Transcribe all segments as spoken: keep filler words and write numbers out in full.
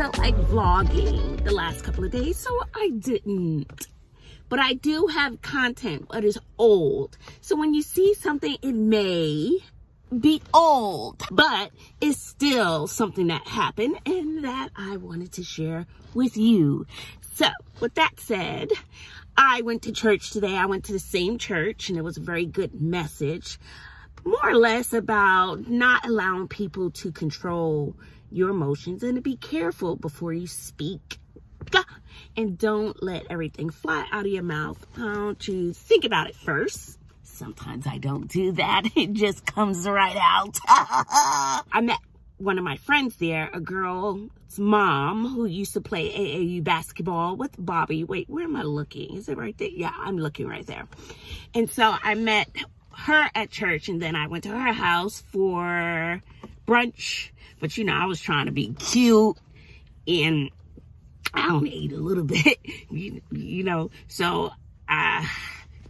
felt like vlogging the last couple of days, so I didn't. But I do have content, but it's old. So when you see something, it may be old, but it's still something that happened and that I wanted to share with you. So with that said, I went to church today. I went to the same church and it was a very good message, more or less about not allowing people to control your emotions and to be careful before you speak. And don't let everything fly out of your mouth. Why don't you think about it first? Sometimes I don't do that. It just comes right out. I met one of my friends there, a girl's mom who used to play A A U basketball with Bobby. Wait, where am I looking? Is it right there? Yeah, I'm looking right there. And so I met her at church and then I went to her house for brunch. But you know, I was trying to be cute and I only ate a little bit, you, you know, so uh,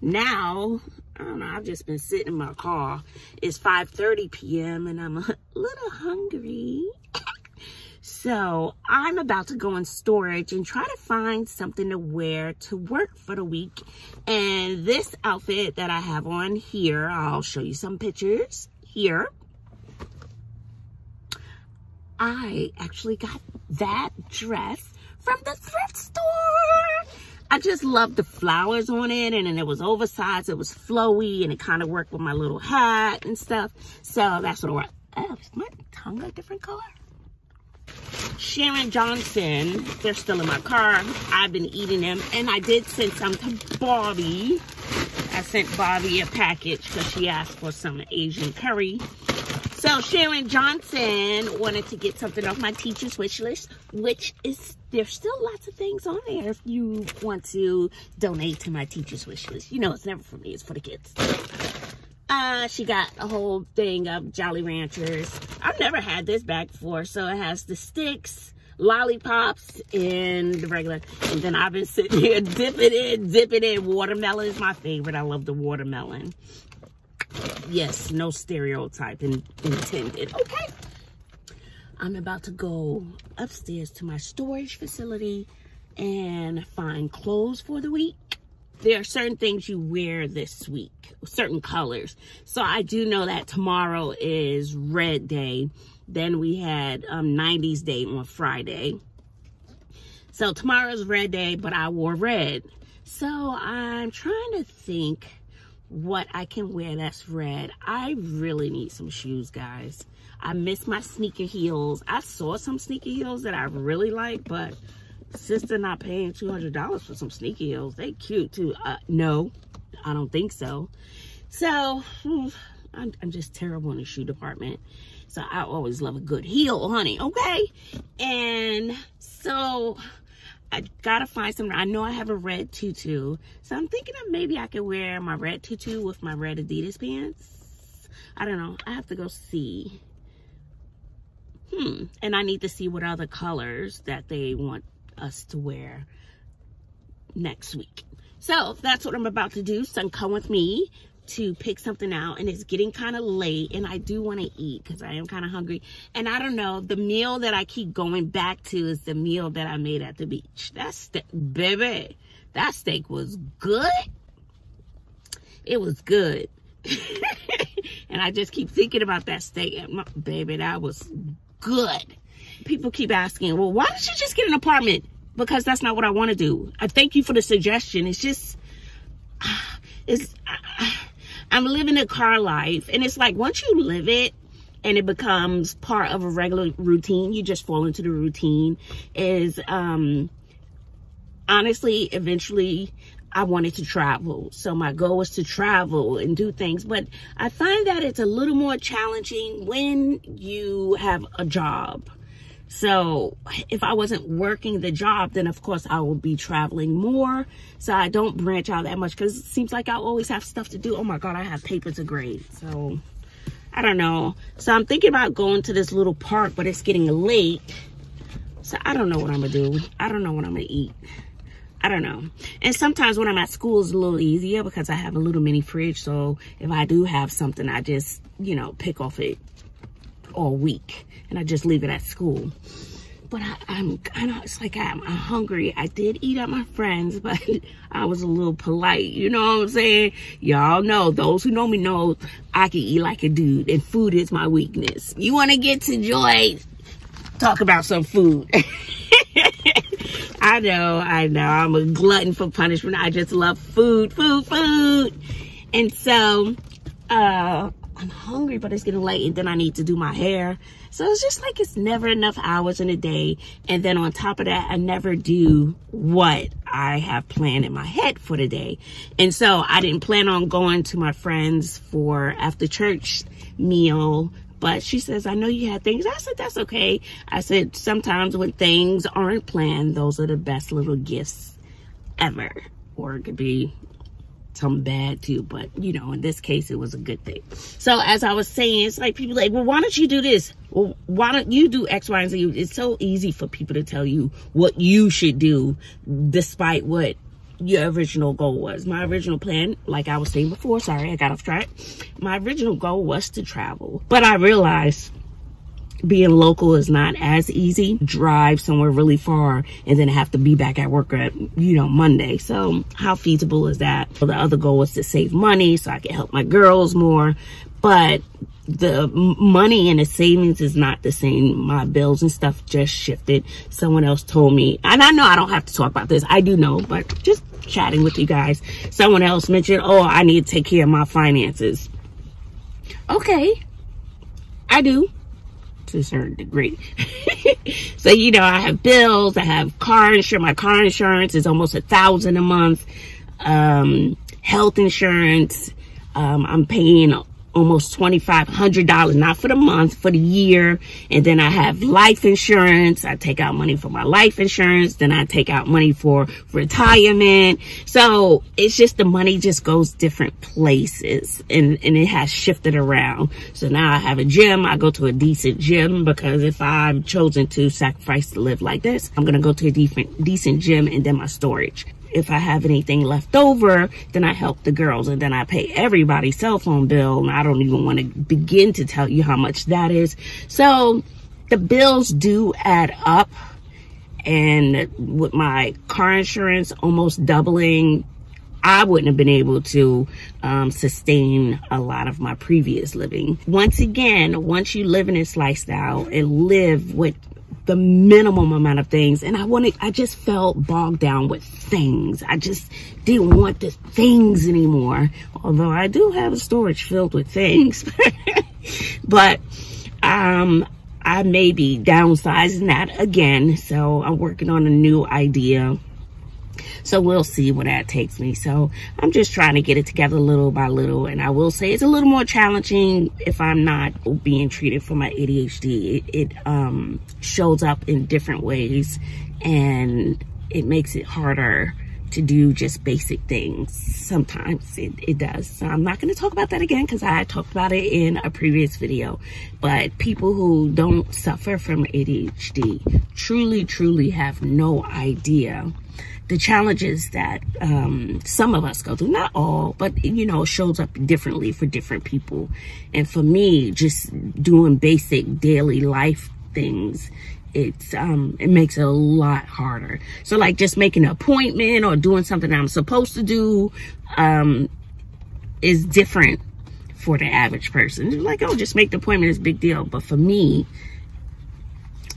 now, I don't know, I've just been sitting in my car. It's five thirty p m and I'm a little hungry. So I'm about to go in storage and try to find something to wear to work for the week. And this outfit that I have on here, I'll show you some pictures here. I actually got that dress from the thrift store. I just loved the flowers on it, and, and it was oversized, it was flowy, and it kind of worked with my little hat and stuff. So that's what I want. Oh, is my tongue a different color? Sharon Johnson, they're still in my car. I've been eating them, and I did send some to Bobby. I sent Bobby a package because she asked for some Asian curry. So Sharon Johnson wanted to get something off my teacher's wish list, which is, there's still lots of things on there if you want to donate to my teacher's wish list. You know, it's never for me, it's for the kids. Uh, she got a whole thing of Jolly Ranchers. I've never had this bag before, so it has the sticks, lollipops, and the regular. And then I've been sitting here dipping in, dipping in. Watermelon is my favorite. I love the watermelon. Yes, no stereotype in, intended. Okay, I'm about to go upstairs to my storage facility and find clothes for the week. There are certain things you wear this week, certain colors. So I do know that tomorrow is red day. Then we had um, nineties day on Friday. So tomorrow's red day, but I wore red. So I'm trying to think what I can wear that's red. I really need some shoes, guys. I miss my sneaker heels. I saw some sneaker heels that I really like, but sister not paying two hundred dollars for some sneaker heels. They cute too. Uh, no, I don't think so. So I'm, I'm just terrible in the shoe department. So I always love a good heel, honey, okay? And so I gotta find some. I know I have a red tutu, so I'm thinking of maybe I could wear my red tutu with my red Adidas pants. I don't know. I have to go see. Hmm. And I need to see what other colors that they want us to wear next week. So that's what I'm about to do. So come with me to pick something out, and it's getting kind of late and I do want to eat because I am kind of hungry. And I don't know, the meal that I keep going back to is the meal that I made at the beach. That steak, baby, that steak was good. It was good. And I just keep thinking about that steak. Baby, that was good. People keep asking, well, why did you just get an apartment? Because that's not what I want to do. I thank you for the suggestion. It's just, it's, I, I'm living a car life, and it's like once you live it and it becomes part of a regular routine, you just fall into the routine. Is um, honestly, eventually I wanted to travel. So my goal was to travel and do things, but I find that it's a little more challenging when you have a job. So if I wasn't working the job, then of course I would be traveling more. So I don't branch out that much because it seems like I always have stuff to do. Oh my God, I have paper to grade. So I don't know. So I'm thinking about going to this little park, but it's getting late. So I don't know what I'm gonna do. I don't know what I'm gonna eat. I don't know. And sometimes when I'm at school, it's a little easier because I have a little mini fridge. So if I do have something, I just, you know, pick off it all week and I just leave it at school. But I, I'm kind of, it's like I'm, I'm hungry. I did eat at my friend's, but I was a little polite. You know what I'm saying? Y'all know, those who know me know I can eat like a dude, and food is my weakness. You want to get to Joy? Talk about some food. I know, I know. I'm a glutton for punishment. I just love food, food, food. And so, uh... I'm hungry, but it's getting late, and then I need to do my hair. So it's just like it's never enough hours in a day. And then on top of that, I never do what I have planned in my head for the day. And so I didn't plan on going to my friend's for after church meal, but she says, I know you had things. I said, that's okay. I said, sometimes when things aren't planned, those are the best little gifts ever. Or it could be something bad too, but you know, in this case, it was a good thing. So as I was saying, it's like people like, well, why don't you do this? Well, why don't you do X, Y, and Z? It's so easy for people to tell you what you should do, despite what your original goal was. My original plan, like I was saying before, sorry, I got off track. My original goal was to travel, but I realized being local is not as easy. Drive somewhere really far and then have to be back at work at, you know, Monday. So how feasible is that? So the other goal was to save money so I could help my girls more. But the money and the savings is not the same. My bills and stuff just shifted. Someone else told me, and I know I don't have to talk about this. I do know, but just chatting with you guys. Someone else mentioned, oh, I need to take care of my finances. Okay, I do. To a certain degree. So, you know, I have bills, I have car insurance. My car insurance is almost a thousand a month. Um, health insurance, um, I'm paying almost twenty-five hundred dollars, not for the month, for the year. And then I have life insurance. I take out money for my life insurance. Then I take out money for retirement. So it's just the money just goes different places, and, and it has shifted around. So now I have a gym. I go to a decent gym because if I've chosen to sacrifice to live like this, I'm going to go to a decent, decent gym, and then my storage. If I have anything left over, then I help the girls, and then I pay everybody's cell phone bill. And I don't even want to begin to tell you how much that is. So the bills do add up. And with my car insurance almost doubling, I wouldn't have been able to um, sustain a lot of my previous living. Once again, once you live in this lifestyle and live with the minimum amount of things, and I wanted, I just felt bogged down with things. I just didn't want the things anymore. Although I do have a storage filled with things, but um, I may be downsizing that again. So I'm working on a new idea. So we'll see where that takes me. So I'm just trying to get it together little by little. And I will say it's a little more challenging if I'm not being treated for my A D H D. It, it um, shows up in different ways, and it makes it harder to do just basic things. Sometimes it, it does. So I'm not going to talk about that again because I talked about it in a previous video. But people who don't suffer from A D H D truly, truly have no idea the challenges that um, some of us go through, not all, but you know, shows up differently for different people. And for me, just doing basic daily life things, it's um, it makes it a lot harder. So like just making an appointment or doing something I'm supposed to do um, is different for the average person. You're like, oh, just make the appointment, it's a big deal. But for me,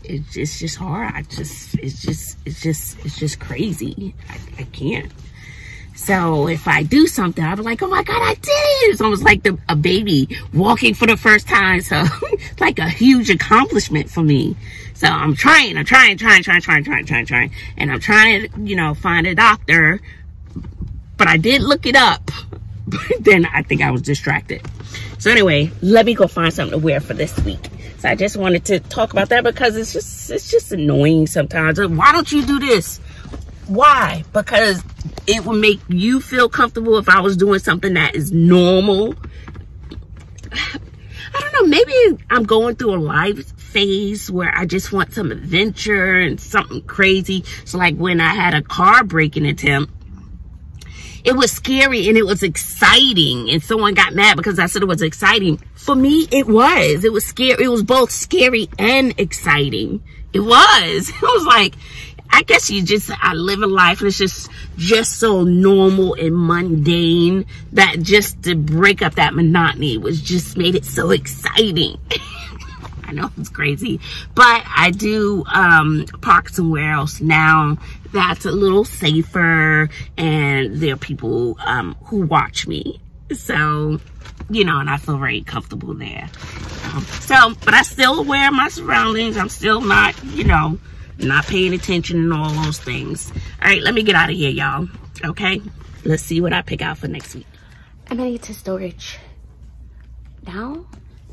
It's, it's just hard. I just, it's just, it's just, it's just crazy. I, I can't. So if I do something, I'll be like, oh my God, I did it. It's almost like the, a baby walking for the first time. So it's like a huge accomplishment for me. So I'm trying, I'm trying, trying, trying, trying, trying, trying, trying. And I'm trying to, you know, find a doctor, but I did look it up. But then I think I was distracted. So anyway, let me go find something to wear for this week. So I just wanted to talk about that because it's just it's just annoying sometimes. Why don't you do this? Why? Because it would make you feel comfortable if I was doing something that is normal. I don't know, maybe I'm going through a life phase where I just want some adventure and something crazy. So like when I had a car breaking attempt, it was scary and it was exciting, and someone got mad because I said it was exciting. For me, it was. It was scary. It was both scary and exciting. It was. It was like, I guess you just, I live a life and it's just, just so normal and mundane that just to break up that monotony was just made it so exciting. I know it's crazy, but I do um, park somewhere else now that's a little safer and there are people um, who watch me. So, you know, and I feel very comfortable there. Um, so, but I still aware of my surroundings. I'm still not, you know, not paying attention and all those things. All right, let me get out of here, y'all. Okay, let's see what I pick out for next week. I'm gonna get to storage. Now,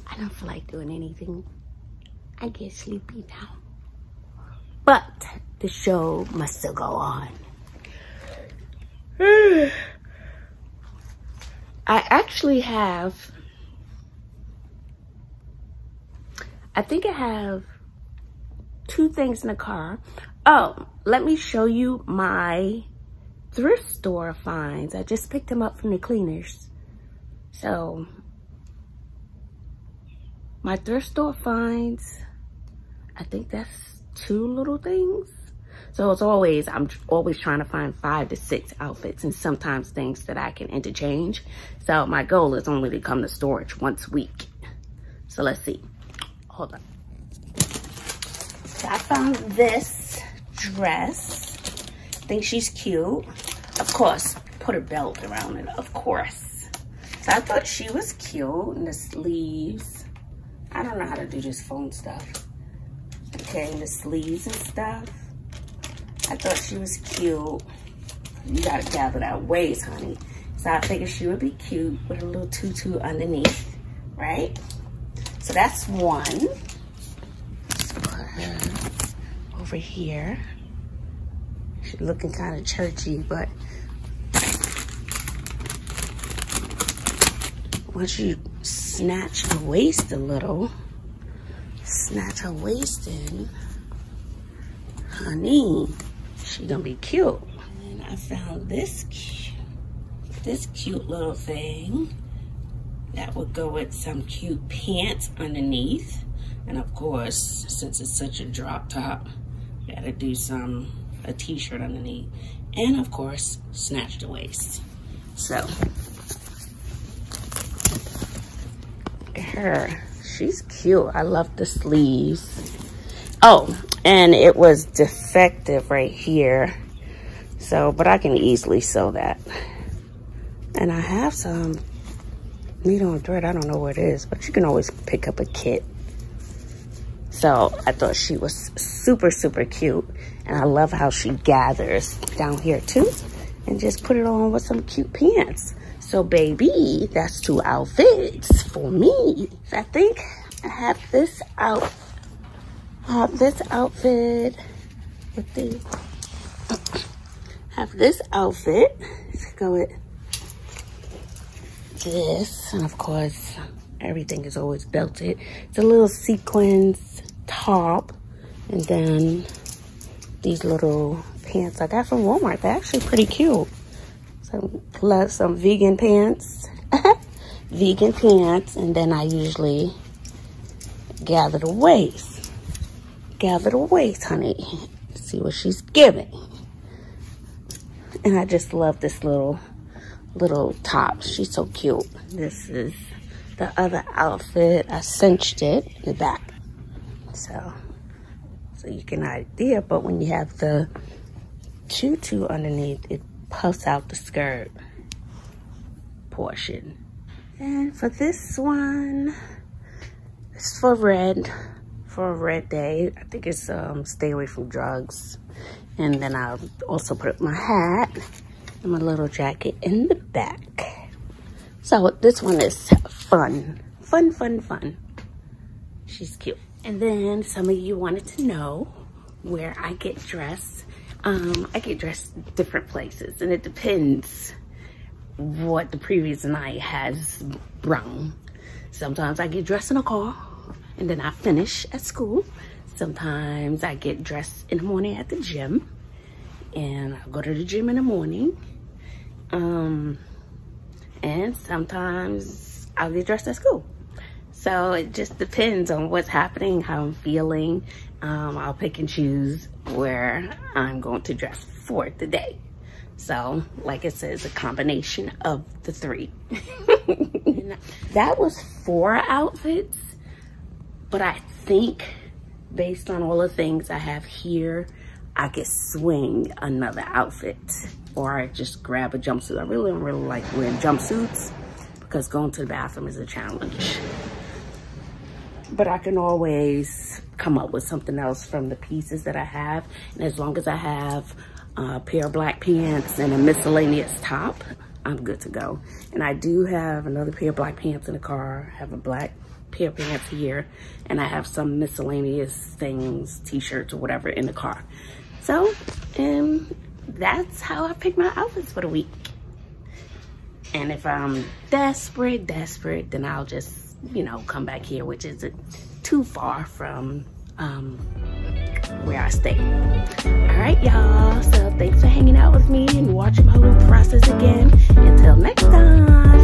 I don't feel like doing anything. I get sleepy now. But the show must still go on. I actually have, I think I have two things in the car. Oh, let me show you my thrift store finds. I just picked them up from the cleaners. So, my thrift store finds, I think that's two little things. So as always, I'm always trying to find five to six outfits and sometimes things that I can interchange. So my goal is only to come to storage once a week. So let's see, hold on. So I found this dress. I think she's cute. Of course, put a belt around it, of course. So I thought she was cute and the sleeves. I don't know how to do this phone stuff. Okay, and the sleeves and stuff. I thought she was cute. You gotta gather that waist, honey. So I figured she would be cute with a little tutu underneath, right? So that's one. Over here, she's looking kind of churchy, but once you snatch her waist a little, snatch her waist in, honey, she's gonna be cute. And I found this cute, this cute little thing that would go with some cute pants underneath. And of course, since it's such a drop top, you gotta do some, a t-shirt underneath. And of course, snatch the waist. So, her, she's cute. I love the sleeves. Oh, and it was defective right here. So, but I can easily sew that. And I have some needle and thread. I don't know where it is, but you can always pick up a kit. So I thought she was super, super cute. And I love how she gathers down here too. And just put it on with some cute pants. So baby, that's two outfits for me. I think I have this out, I have this outfit with the, have this outfit. Let's go with this. And of course, everything is always belted. It's a little sequins top. And then these little pants I got from Walmart. They're actually pretty cute. Some plus some vegan pants. Vegan pants. And then I usually gather the waist. Gather the waist, honey. See what she's giving. And I just love this little, little top. She's so cute. This is the other outfit. I cinched it in the back, so so you get an idea. But when you have the tutu underneath, it puffs out the skirt portion. And for this one, it's for red, for a red day. I think it's um stay away from drugs. And then I'll also put up my hat and my little jacket in the back. So this one is fun, fun, fun, fun. She's cute. And then some of you wanted to know where I get dressed. Um, I get dressed in different places and it depends what the previous night has brought. Sometimes I get dressed in a car and then I finish at school. Sometimes I get dressed in the morning at the gym and I go to the gym in the morning. Um, And sometimes I'll get dressed at school. So it just depends on what's happening, how I'm feeling. Um, I'll pick and choose where I'm going to dress for the day. So like it says, a combination of the three. That was four outfits, but I think based on all the things I have here, I could swing another outfit or just grab a jumpsuit. I really don't really like wearing jumpsuits because going to the bathroom is a challenge. But I can always come up with something else from the pieces that I have. And as long as I have a pair of black pants and a miscellaneous top, I'm good to go. And I do have another pair of black pants in the car. I have a black pair of pants here. And I have some miscellaneous things, t-shirts or whatever in the car. So, and that's how I pick my outfits for the week. And if I'm desperate, desperate, then I'll just, you know, come back here, which isn't too far from um, where I stay. All right, y'all. So thanks for hanging out with me and watching my little process again. Until next time.